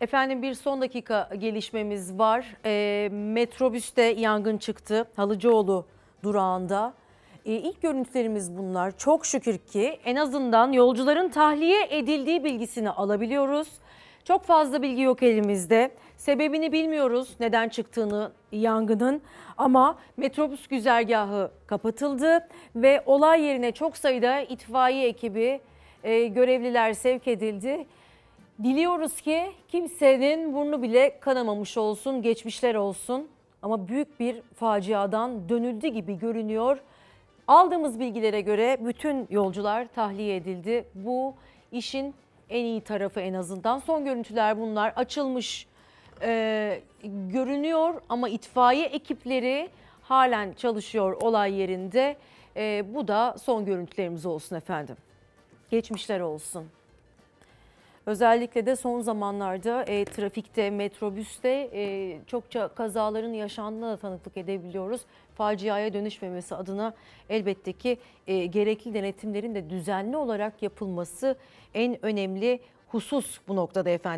Efendim bir son dakika gelişmemiz var. Metrobüste yangın çıktı Halıcıoğlu durağında. İlk görüntülerimiz bunlar. Çok şükür ki en azından yolcuların tahliye edildiği bilgisini alabiliyoruz. Çok fazla bilgi yok elimizde. Sebebini bilmiyoruz, neden çıktığını yangının, ama metrobüs güzergahı kapatıldı ve olay yerine çok sayıda itfaiye ekibi, görevliler sevk edildi. Diliyoruz ki kimsenin burnu bile kanamamış olsun, geçmişler olsun, ama büyük bir faciadan dönüldü gibi görünüyor. Aldığımız bilgilere göre bütün yolcular tahliye edildi. Bu işin en iyi tarafı en azından. Son görüntüler bunlar. Açılmış görünüyor ama itfaiye ekipleri halen çalışıyor olay yerinde. Bu da son görüntülerimiz olsun efendim. Geçmişler olsun. Özellikle de son zamanlarda trafikte, metrobüste çokça kazaların yaşandığına da tanıklık edebiliyoruz. Faciaya dönüşmemesi adına elbette ki gerekli denetimlerin de düzenli olarak yapılması en önemli husus bu noktada efendim.